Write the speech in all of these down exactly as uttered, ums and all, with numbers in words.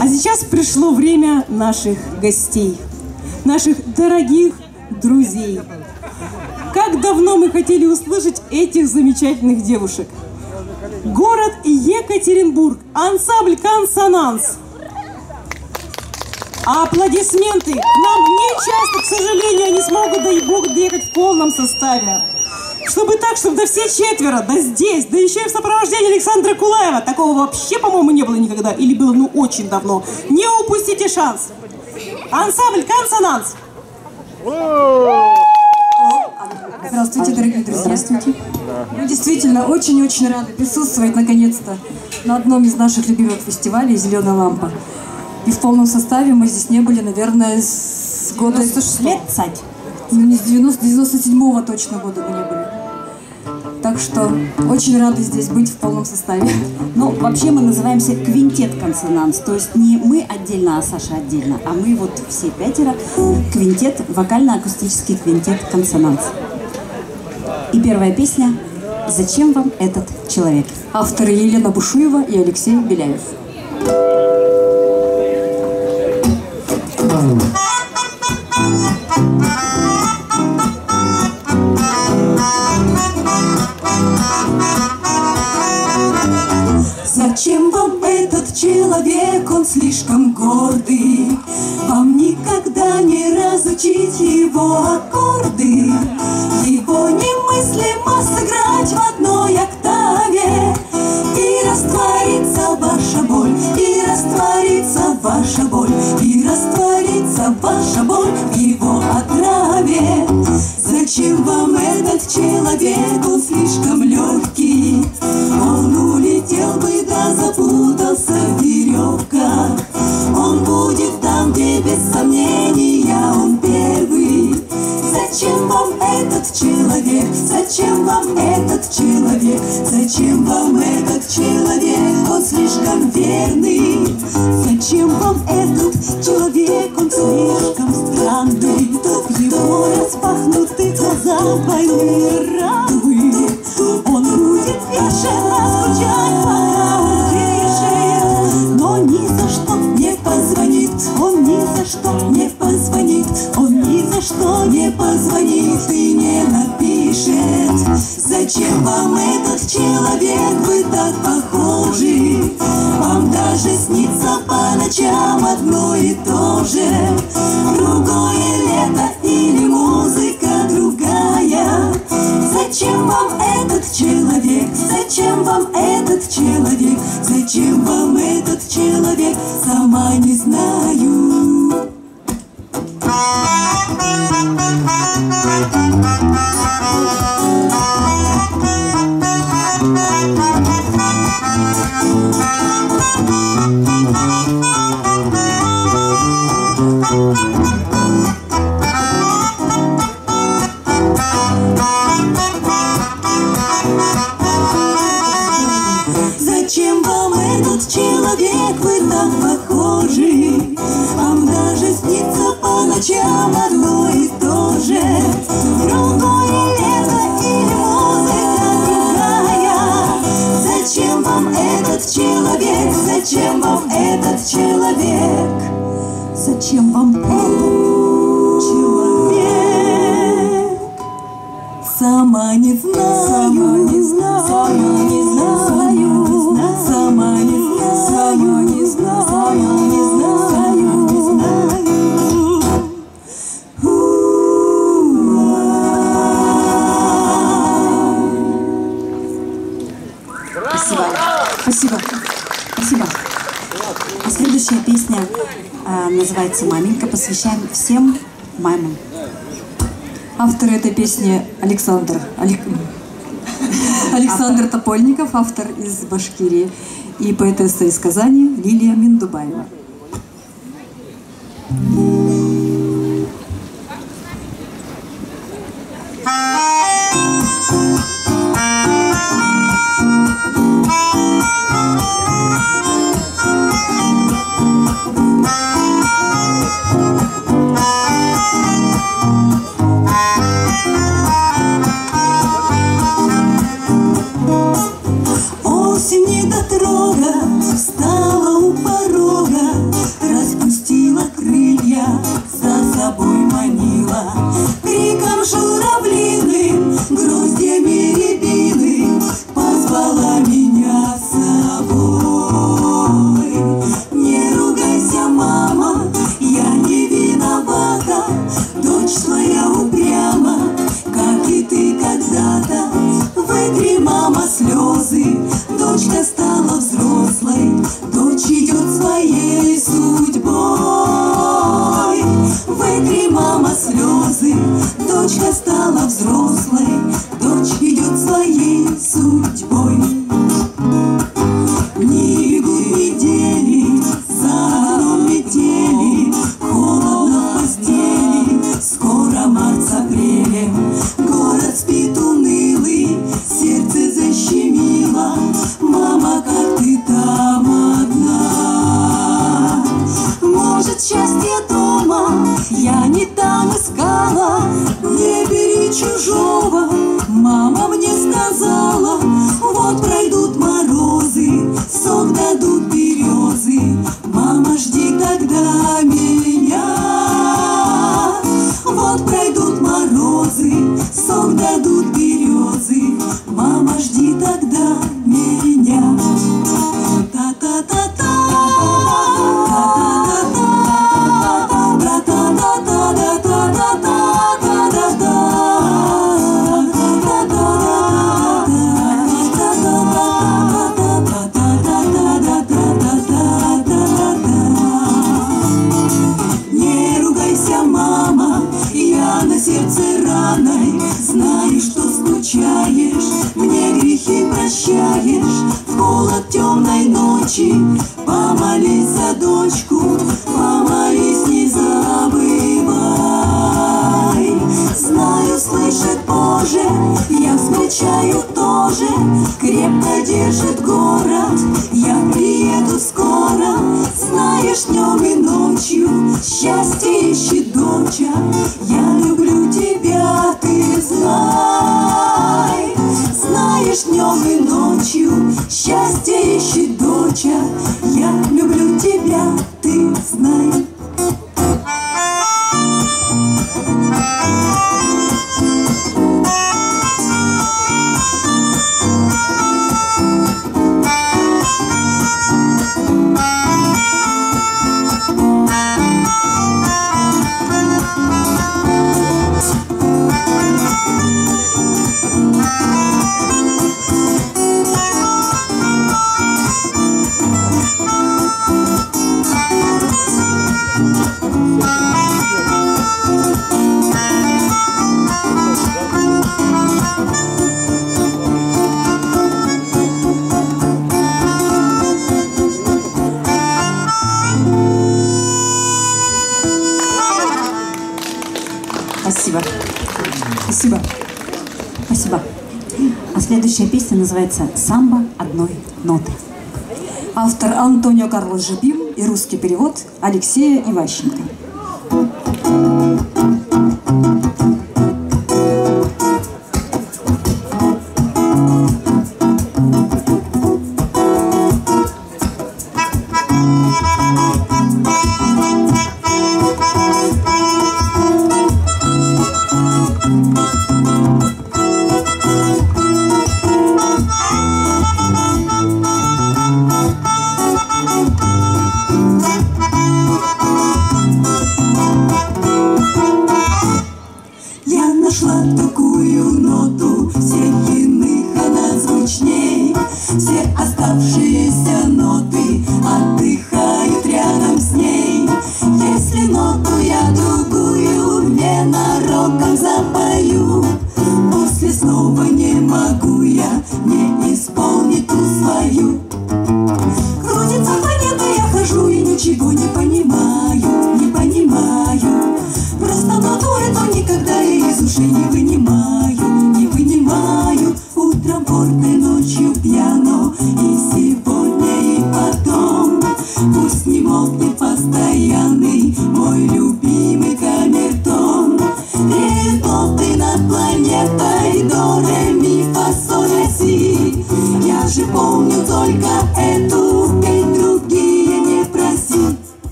А сейчас пришло время наших гостей, наших дорогих друзей. Как давно мы хотели услышать этих замечательных девушек. Город Екатеринбург, ансамбль «Консонанс». А аплодисменты к нам не часто, к сожалению, они смогут, да и бог, доехать в полном составе. Чтобы так, чтобы да все четверо, да здесь, да еще и в сопровождении Александра Кулаева. Такого вообще, по-моему, не было никогда, или было, ну, очень давно. Не упустите шанс. Ансамбль «Консонанс». Здравствуйте, дорогие друзья. Здравствуйте. Мы действительно очень-очень рады присутствовать, наконец-то, на одном из наших любимых фестивалей «Зеленая лампа». И в полном составе мы здесь не были, наверное, с года... девяносто шесть лет, ну, не с девяносто седьмого точно года мы не были. Так что очень рады здесь быть в полном составе. Ну, вообще мы называемся «Квинтет Консонанс». То есть не мы отдельно, а Саша отдельно. А мы вот все пятеро. Квинтет, вокально-акустический квинтет «Консонанс». И первая песня «Зачем вам этот человек». Авторы Елена Бушуева и Алексей Беляев. Зачем вам этот человек, он слишком гордый, вам никогда не разучить его аккорды, его немыслимо сыграть в одной октаве, и растворится ваша боль, и растворится ваша боль, и растворится ваша боль в его отраве. Зачем вам этот человек, он слишком легкий, он улетел бы да запутался в веревках, он будет там, где без сомнения он первый. Зачем вам этот человек, зачем вам этот человек, зачем вам этот человек, он слишком верный. Зачем вам этот человек, он слишком странный, в его распахнутых глазах больные раны. Он будет бешено скучать, пока он дышит, но ни за что не позвонит, он ни за что не позвонит, он ни за что не позвонит и не напишет. Зачем вам этот человек, вы так похожи, вам даже снится по ночам одно и то же. Другое лето или музыка другая. Зачем вам этот человек, зачем вам этот человек, зачем вам этот человек, сама не знаю. Зачем вам этот человек, вы так похожи, вам даже снится по ночам одно и то же. Другое лето или музыка другая. Зачем вам этот человек, зачем вам этот человек, зачем вам этот человек, сама не знаю, сама не знаю, сама не знаю. Сама не знаю, сама не знаю, сама не знаю, не знаю. Спасибо, спасибо, спасибо. А следующая песня э, называется «Маменька». Посвящаем всем мамам. Автор этой песни Александр. Алек... Александр Топольников, автор из Башкирии, и поэтесса из Казани Лилия Миндубаева. Осень недотрога стала упадать. дочка стала взрослой, дочь идет своей судьбой. Не бегут недели, за окном метели, холодно в постели, скоро март-апреле. Город спит унылый, сердце защемило, мама, как ты там одна? Может, счастье дома я не там искала, не бери чужого, мама мне сказала. Вот пройдут морозы, сок дадут березы, мама, жди тогда меня. Вот пройдут морозы, сок дадут березы, мама, жди тогда меня. Мне грехи прощаешь, в холод темной ночи помолись за дочку, помолись, не забывай. Знаю, слышит Боже, я встречаю тоже, крепко держит город, я приеду скоро. Знаешь, днем и ночью счастье ищет доча, я люблю тебя, ты знай. Знаешь, днем и ночью счастье ищет доча, я люблю тебя, ты знай. Спасибо. Спасибо. А следующая песня называется «Самбо одной ноты». Автор Антонио Карлос Жобим и русский перевод Алексея Иващенко.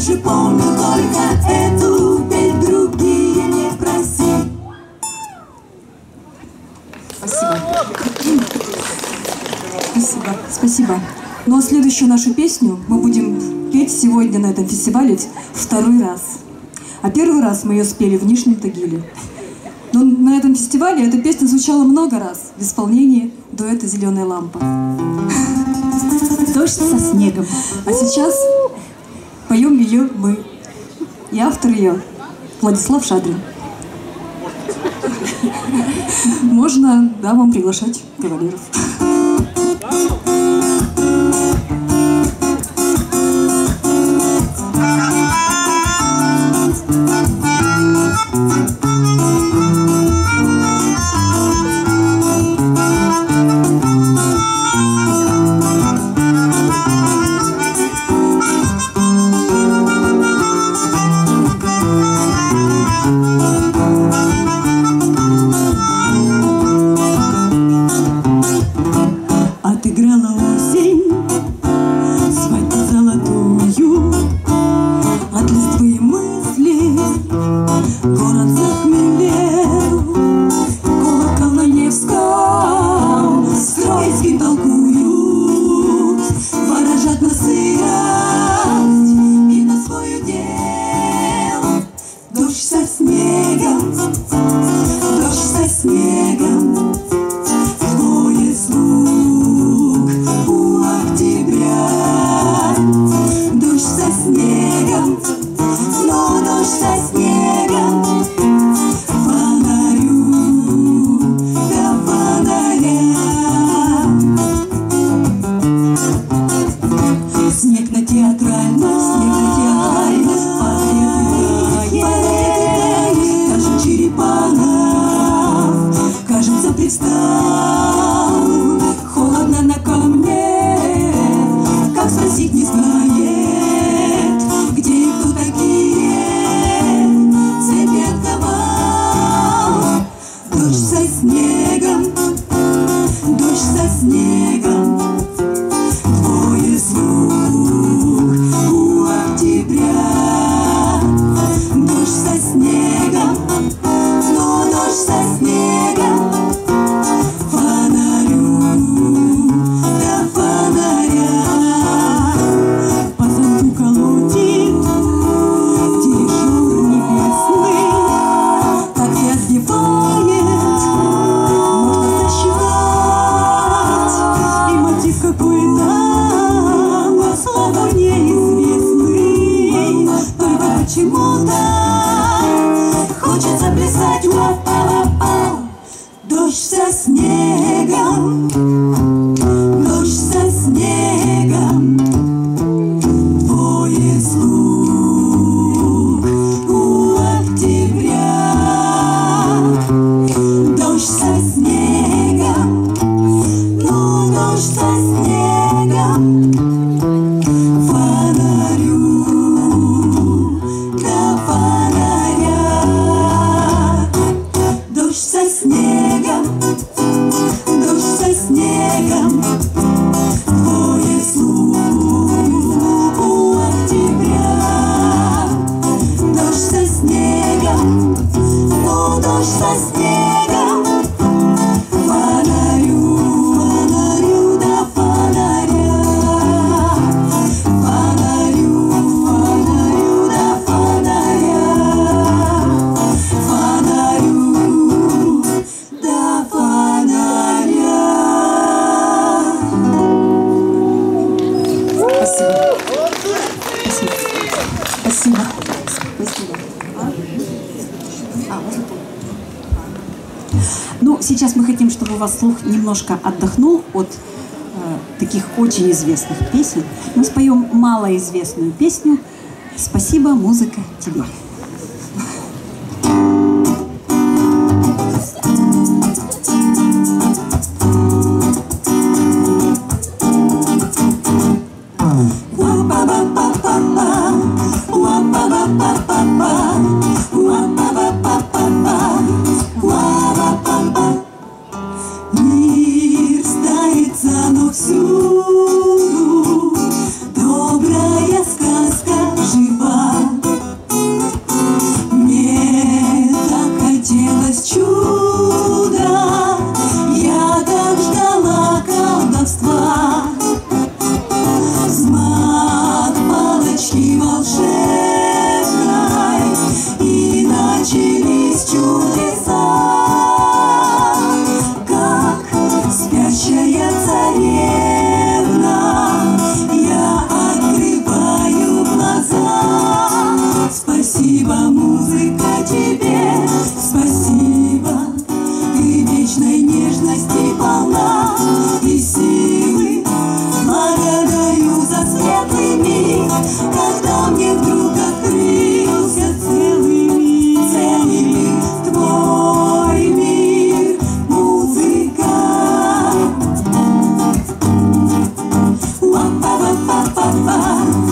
же помню только эту, ведь другие не проси. Спасибо. Спасибо, спасибо. Ну а следующую нашу песню мы будем петь сегодня на этом фестивале второй раз. А первый раз мы ее спели в Нижнем Тагиле. Но на этом фестивале эта песня звучала много раз в исполнении дуэта «Зеленая лампа». Дождь со снегом. А сейчас поем ее мы. И автор ее Владислав Шадрин. Можно, да, вам приглашать кавалеров. Немножко отдохнул от э, таких очень известных песен. Мы споем малоизвестную песню «Спасибо, музыка, тебе». Всюду добрая сказка жива. Спасибо, музыка, тебе, спасибо. Ты вечной нежности полна и силы. Благодарю за светлый миг, когда мне вдруг открылся целый мир, целый мир, твой мир, музыка. Вот тут так это случилось,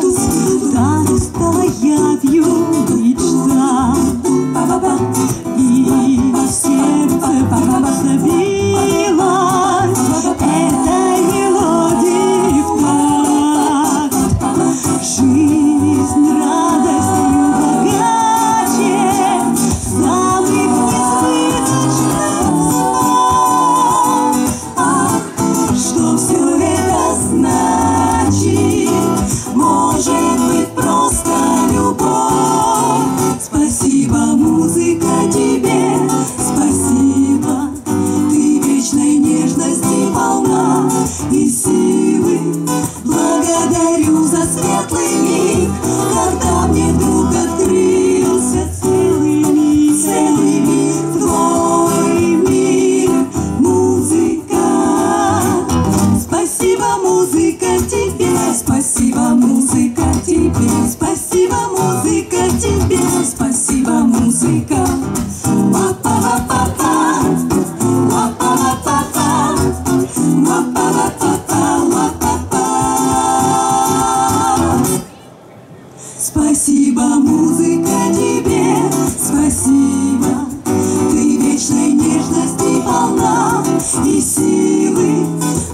тут так стала я вьюнична, и сердце поблагодарилось этой мелодии в такт. Жизнь радостью богаче самых несбыточных слов. Ах, что все это значит? Может быть, просто любовь. Спасибо, музыка, тебе, спасибо. Ты вечной нежности полна и силы. Благодарю за светлый миг, когда мне вдруг открылся целый мир, целый мир, твой мир, музыка. Спасибо, музыка, тебе, спасибо, музыка, тебе, спасибо, музыка, тебе, спасибо, музыка. Спасибо, музыка, тебе, спасибо. Ты вечной нежности полна и силы.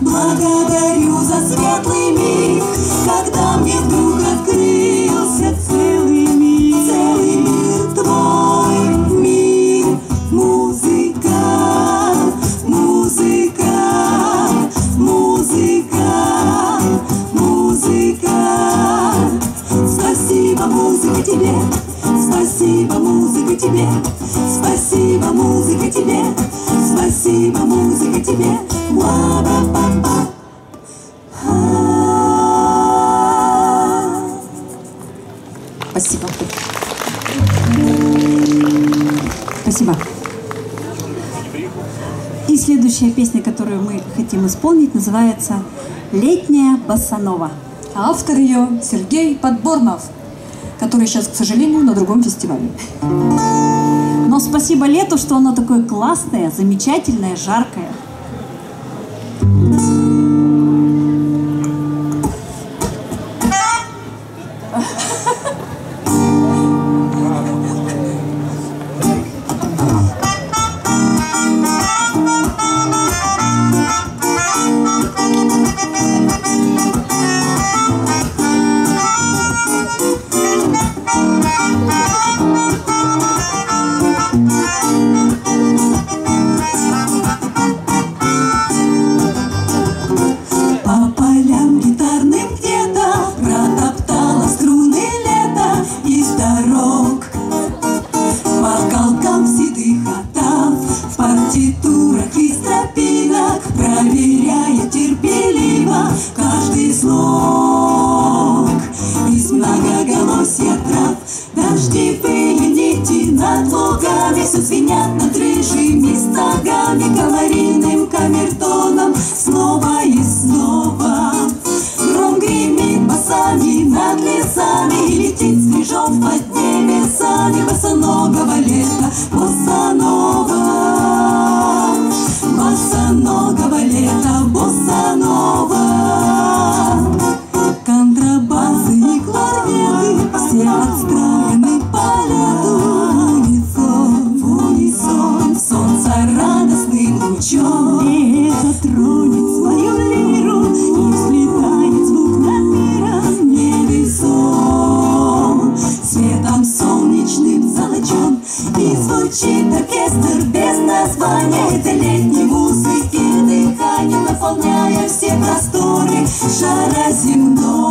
Благодарю за светлый миг, когда мне вдруг открылся целый мир, целый мир, твой мир, музыка, музыка, музыка, музыка. Спасибо, музыка, тебе, спасибо, музыка, тебе, спасибо, музыка, тебе, спасибо, музыка, тебе. Ла-ба-ба-ба. Спасибо. Спасибо. И следующая песня, которую мы хотим исполнить, называется «Летняя босанова». А автор ее Сергей Подборнов, который сейчас, к сожалению, на другом фестивале. Но спасибо лету, что оно такое классное, замечательное, жаркое.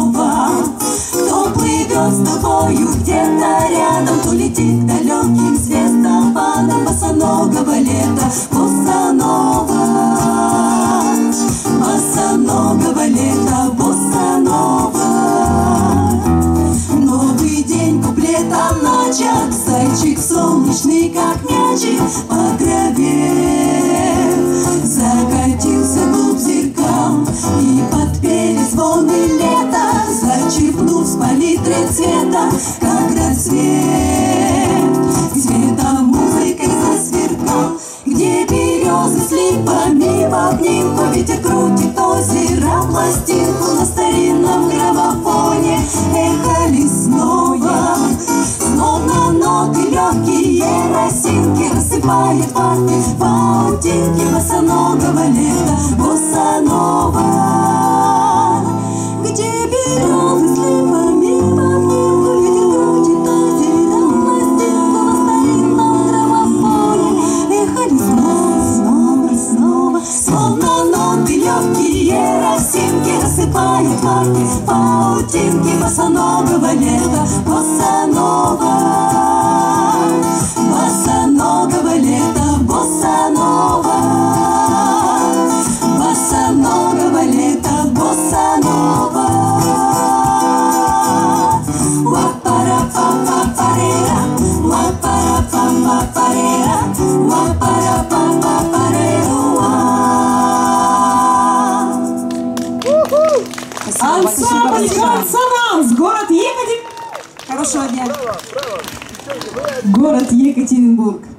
Босанова, босанова, лето, босса нова. Новый день, куплетом начат, зайчик солнечный, как мячик, по траве закатился глубь зеркал, и под перезвоны лета, зачерпнув с палитры цвета, как рассвет, цветом музыкой засверкал. Где березы с липами в обнимку, ветер крутит озеро пластинку, на старинном граммофоне эхали снова. Словно ноты легкие росинки рассыпает парни в паутинке босоногого лета, босонова. Где березы с липами в обнимку, ветер крутит озеро пластинку, на старинном граммофоне эхали снова, снова, снова. Словно ноты легкие росинки рассыпает парни в паутинке босоногого лета, босонова. Босоногого лета, босонова. Босоногого лета, босонова. Ла-пара-па-па-парера, ла-пара-па-па-парера, ла-пара-па-па-парера. Ансамбль «Консонанс», город Екатеринбург. Хорошего дня. Город Екатеринбург.